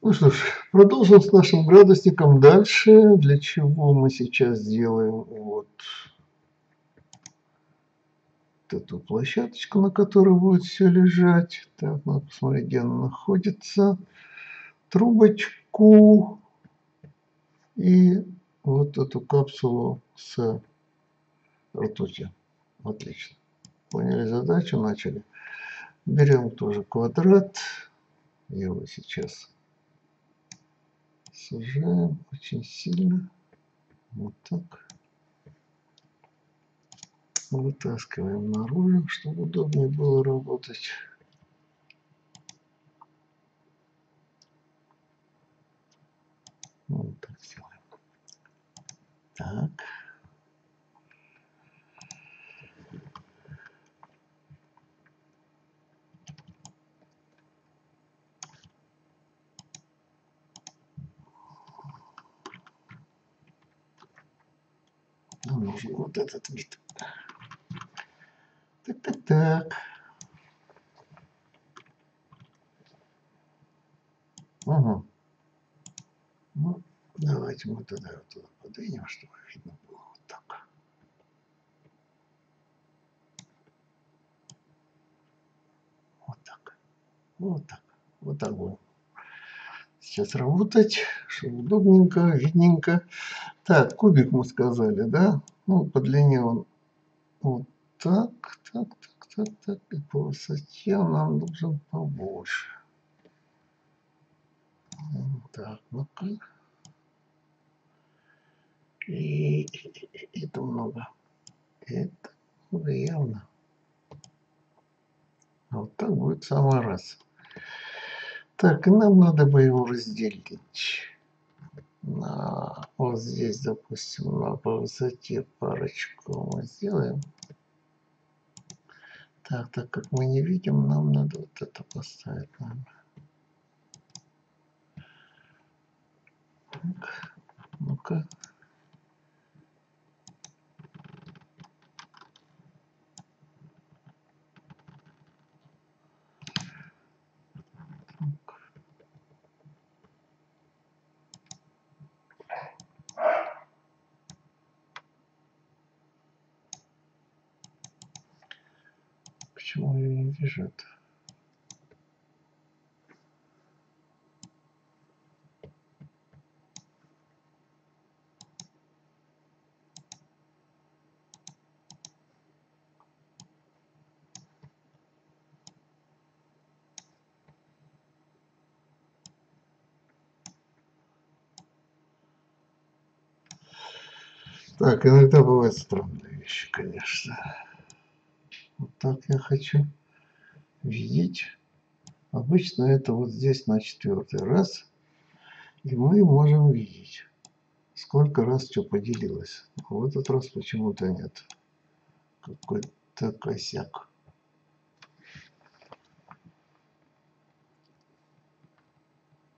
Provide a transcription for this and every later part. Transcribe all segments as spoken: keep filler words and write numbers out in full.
Ну что ж, продолжим с нашим градусником дальше. Для чего мы сейчас делаем вот эту площадочку, на которой будет все лежать. Так, надо посмотреть, где она находится. Трубочку и вот эту капсулу с ртутью. Отлично. Поняли задачу, начали. Берем тоже квадрат. Его сейчас сужаем очень сильно. Вот так. Вытаскиваем наружу, чтобы удобнее было работать. Вот так сделаем. Так. Нам нужен вот этот вид. Так, так, так. Угу. Ну, давайте мы тогда вот туда подвинем, чтобы видно было вот так. Вот так. Вот так. Вот так вот. Сейчас работать, чтобы удобненько, видненько. Так, кубик мы сказали, да? Ну, по длине он вот так, так, так, так, так. И по высоте нам нужен побольше. Так, ну-ка. И это много. Это много явно. Вот так будет в самый раз. Так, и нам надо бы его разделить. На, вот здесь, допустим, на по высоте парочку мы сделаем. Так, так как мы не видим, нам надо вот это поставить. Ну-ка. Почему я не вижу это? Так, иногда бывают странные вещи, конечно. Вот так я хочу видеть. Обычно это вот здесь на четвертый раз. И мы можем видеть, сколько раз что поделилось. А в этот раз почему-то нет. Какой-то косяк.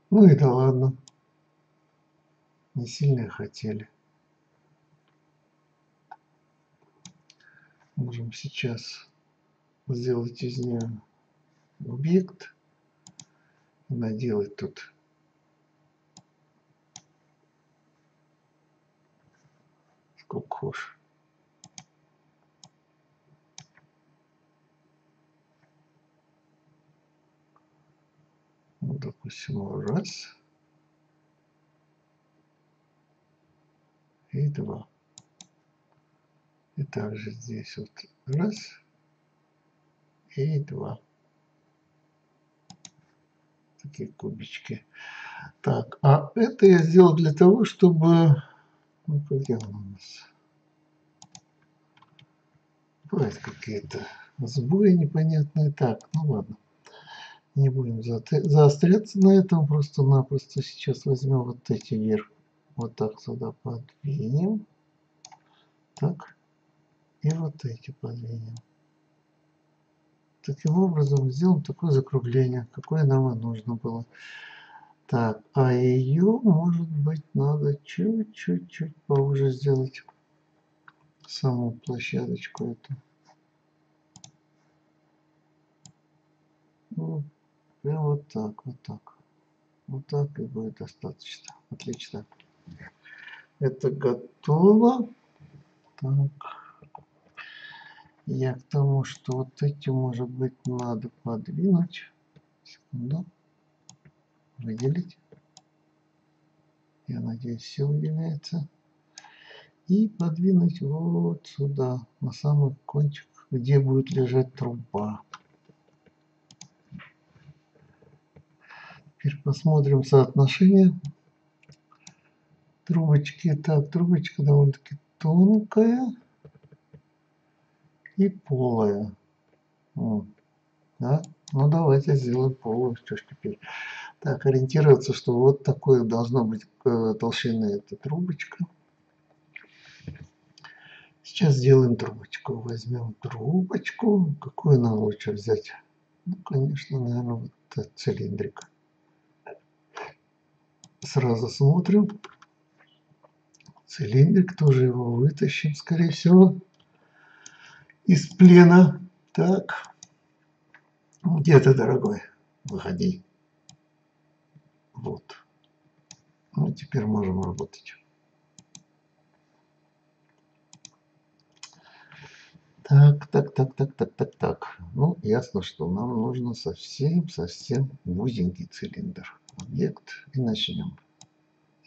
Ну и да ладно. Не сильно хотели. Можем сейчас сделать из нее объект, наделать тут сколько хочешь. Ну, допустим, раз и два. И также здесь вот раз и два. Такие кубички. Так, а это я сделал для того, чтобы... Ну, где он у нас? Бывают какие-то сбои непонятные. Так, ну ладно. Не будем заостряться на этом. Просто-напросто сейчас возьмем вот эти вверх. Вот так сюда подвинем. Так. И вот эти подвинем. Таким образом сделаем такое закругление, какое нам и нужно было. Так, а ее, может быть, надо чуть-чуть-чуть поуже сделать. Саму площадочку эту. Ну, прям вот так, вот так. Вот так и будет достаточно. Отлично. Это готово. Так. Я к тому, что вот эти, может быть, надо подвинуть. Секунду. Выделить. Я надеюсь, все выделяется. И подвинуть вот сюда, на самый кончик, где будет лежать труба. Теперь посмотрим соотношение трубочки. Так, трубочка довольно-таки тонкая и полая. Вот, да? Ну давайте сделаем полую. Что ж теперь? Так, ориентироваться, что вот такое должно быть э, толщины эта трубочка. Сейчас сделаем трубочку. Возьмем трубочку. Какую нам лучше взять? Ну, конечно, наверное, вот этот цилиндрик. Сразу смотрим. Цилиндрик, тоже его вытащим, скорее всего, из плена. Так. Где ты, дорогой? Выходи. Вот. Ну, теперь можем работать. Так, так, так, так, так, так, так. Ну, ясно, что нам нужно совсем-совсем узенький цилиндр. Объект. И начнем.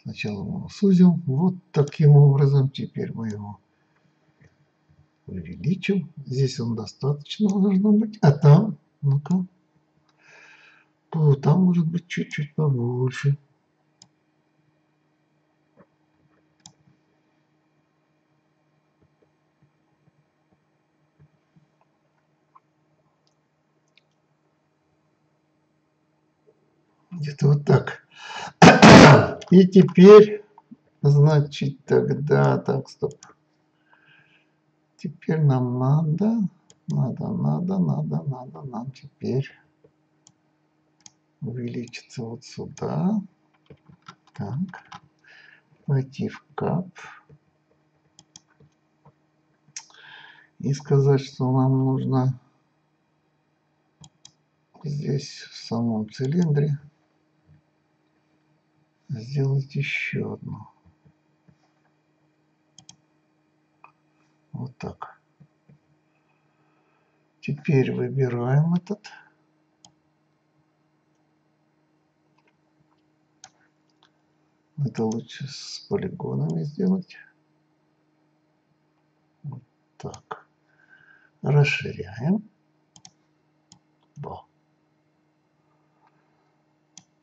Сначала мы его сузим. Вот таким образом. Теперь мы его увеличим. Здесь он достаточно должно быть. А там, ну-ка, там может быть чуть-чуть побольше. Где-то вот так. И теперь, значит, тогда, так, стоп. Теперь нам надо, надо, надо, надо, надо, нам теперь увеличиться вот сюда. Так. Пойти в кап. И сказать, что нам нужно здесь, в самом цилиндре, сделать еще одну. Вот так. Теперь выбираем этот. Это лучше с полигонами сделать. Вот так. Расширяем. Во.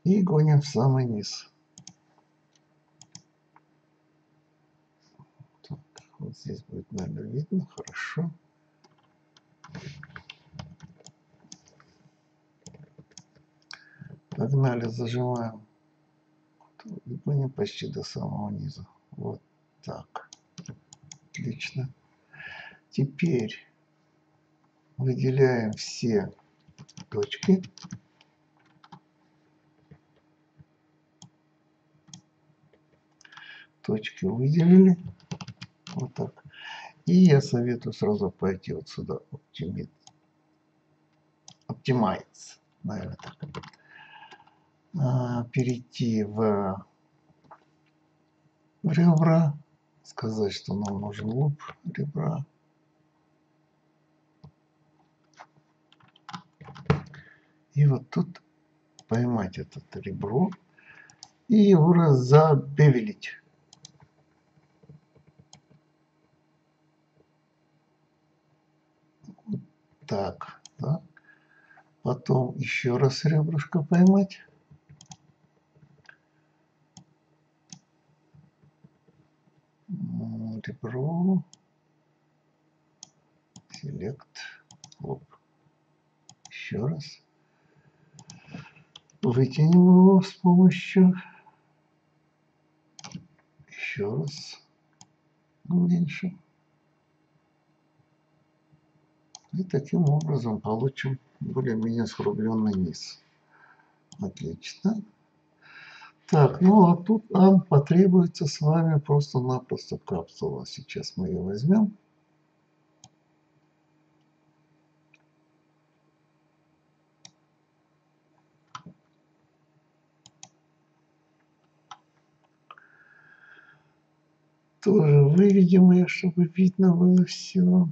И гоним в самый низ. Вот здесь будет, наверное, видно. Хорошо. Погнали, зажимаем. Выполним почти до самого низа. Вот так. Отлично. Теперь выделяем все точки. Точки выделили. Вот так. И я советую сразу пойти вот сюда. Оптимайз. Наверное, так. А, перейти в ребра. Сказать, что нам нужен луп ребра. И вот тут поймать это ребро и его разобевелить. Так, да. Потом еще раз ребрышко поймать. Ребро. Select. Оп. Еще раз. Вытянем его с помощью. Еще раз. Меньше. И таким образом получим более-менее скругленный низ. Отлично. Так, ну а тут нам потребуется с вами просто-напросто капсула. Сейчас мы ее возьмем. тоже выведем ее, чтобы видно было все.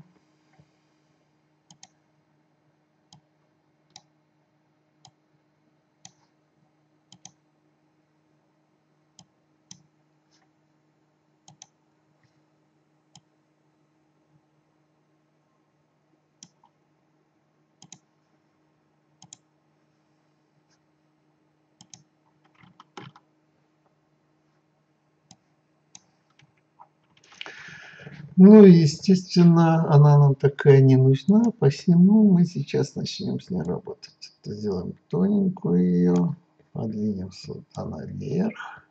Ну, естественно, она нам такая не нужна, посему мы сейчас начнем с ней работать. Сделаем тоненькую ее, подвинем сюда наверх.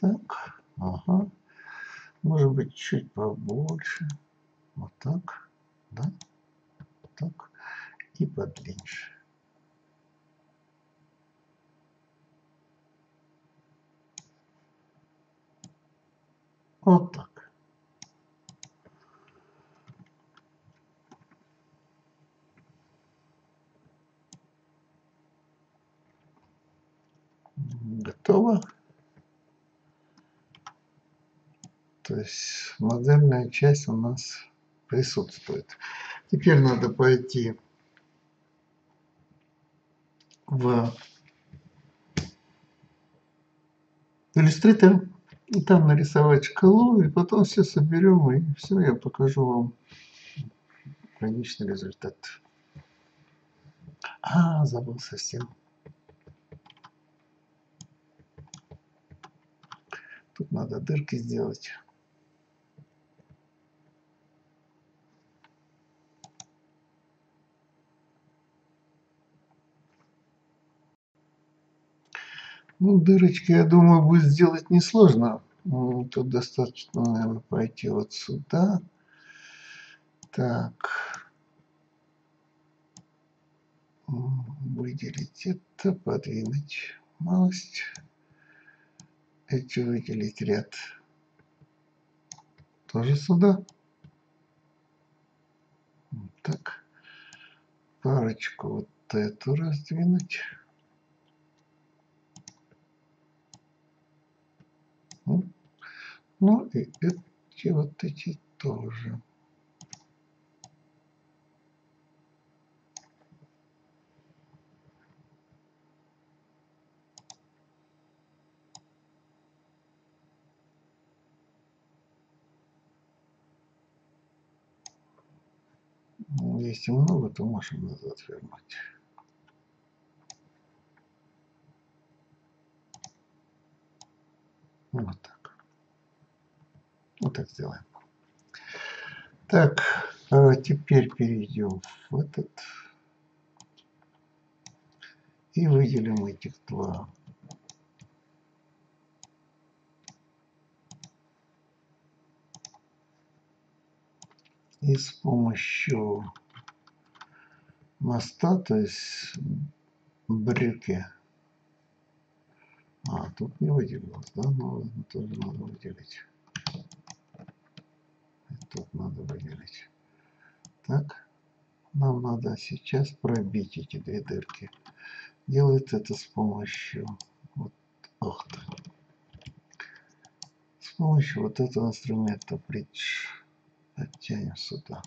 Так, ага. Может быть, чуть побольше. Вот так, да? Вот так. И подлиннее. Вот так. Готово. То есть модельная часть у нас присутствует. Теперь надо пойти в Illustrator и там нарисовать шкалу, и потом все соберем, и все, я покажу вам конечный результат. А, забыл совсем. Тут надо дырки сделать. Ну, дырочки, я думаю, будет сделать несложно. Тут достаточно, наверное, пойти вот сюда. Так. Выделить это, подвинуть малость. Хочу выделить ряд тоже сюда. Вот так. Парочку вот эту раздвинуть. Ну и эти вот эти тоже. Если много, то можем назад вернуть. Вот так. Вот так сделаем. Так, теперь перейдем в этот. И выделим этих два. И с помощью моста, то есть брюки. А, тут не выделилось, да? Но тоже надо выделить. Тут надо выделить. Так. Нам надо сейчас пробить эти две дырки. Делается это с помощью вот, ох ты. С помощью вот этого инструмента Bridge. Оттянем сюда.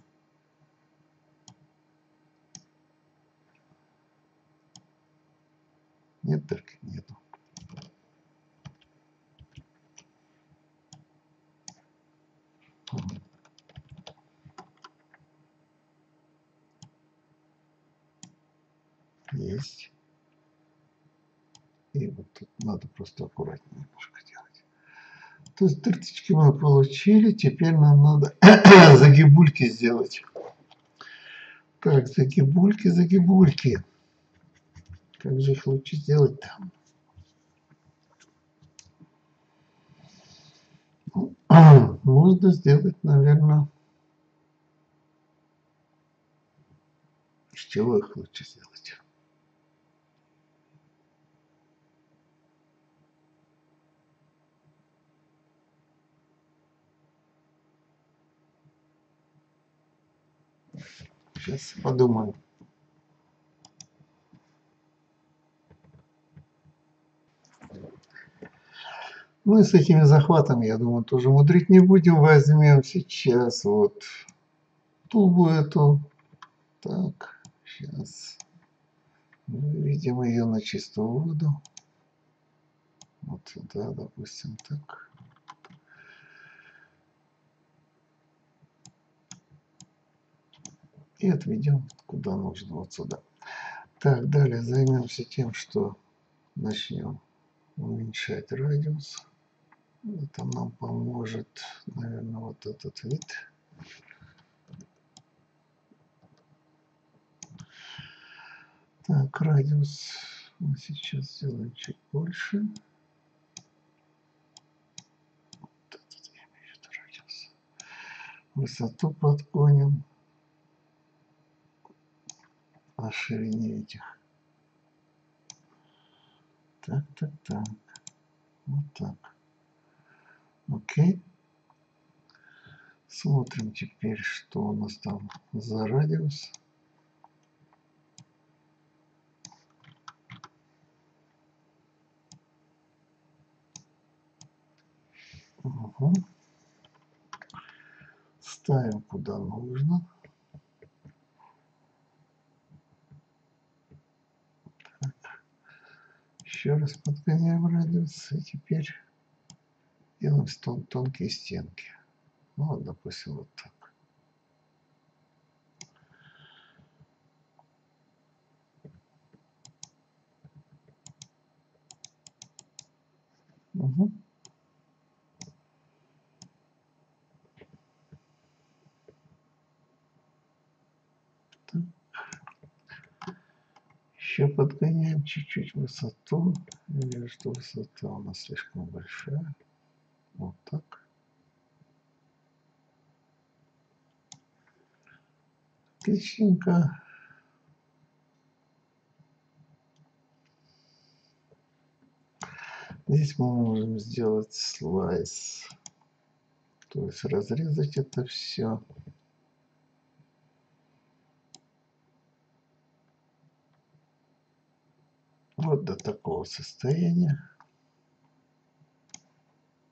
Нет, дырки нету. Есть. И вот тут надо просто аккуратнее немножко делать. То есть дырочки мы получили. Теперь нам надо загибульки сделать. Так, загибульки, загибульки. Как же их лучше сделать там? Можно сделать, наверное. Из чего их лучше сделать? Сейчас подумаю. Мы с этими захватами, я думаю, тоже мудрить не будем. Возьмем сейчас вот тубу эту. Так, сейчас выведем ее на чистую воду. Вот сюда, допустим, так. И отведем куда нужно, вот сюда. Так, далее займемся тем, что начнем уменьшать радиус. Это нам поможет, наверное, вот этот вид. Так, радиус мы сейчас сделаем чуть больше. Вот этот, я имею в виду радиус. Высоту подгоним. О ширине этих. Так, так, так. Вот так. Окей. Смотрим теперь, что у нас там за радиус. Угу. Ставим куда нужно. Еще раз подгоняем радиус и теперь делаем тон тонкие стенки. Ну вот, допустим, вот так. Угу. Еще подгоняем чуть-чуть высоту. Я вижу, что высота у нас слишком большая. Вот так. Отличненько. Здесь мы можем сделать слайс. То есть разрезать это все. Вот до такого состояния.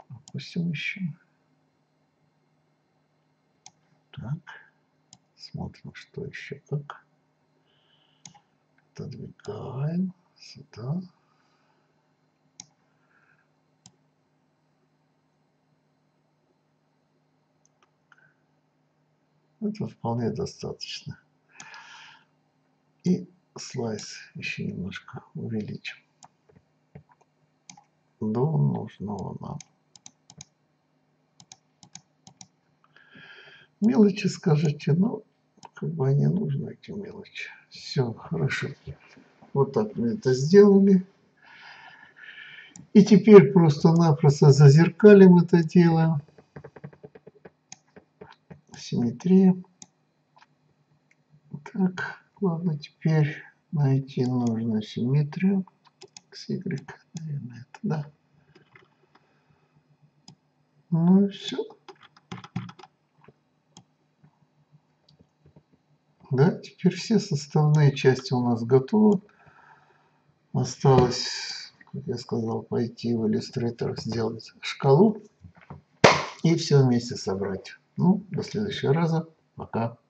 Опустим еще. Так. Смотрим, что еще как. Отодвигаем сюда. Этого вполне достаточно. И слайс еще немножко увеличим до нужного нам. Мелочи, скажите, ну, как бы они нужны, эти мелочи. Все, хорошо. Вот так мы это сделали. И теперь просто-напросто зазеркалим это дело. Симметрия. Так. Ладно, теперь найти нужную симметрию. икс игрек, наверное, это да. Ну и все. Да, теперь все составные части у нас готовы. Осталось, как я сказал, пойти в Illustrator, сделать шкалу и все вместе собрать. Ну, до следующего раза. Пока.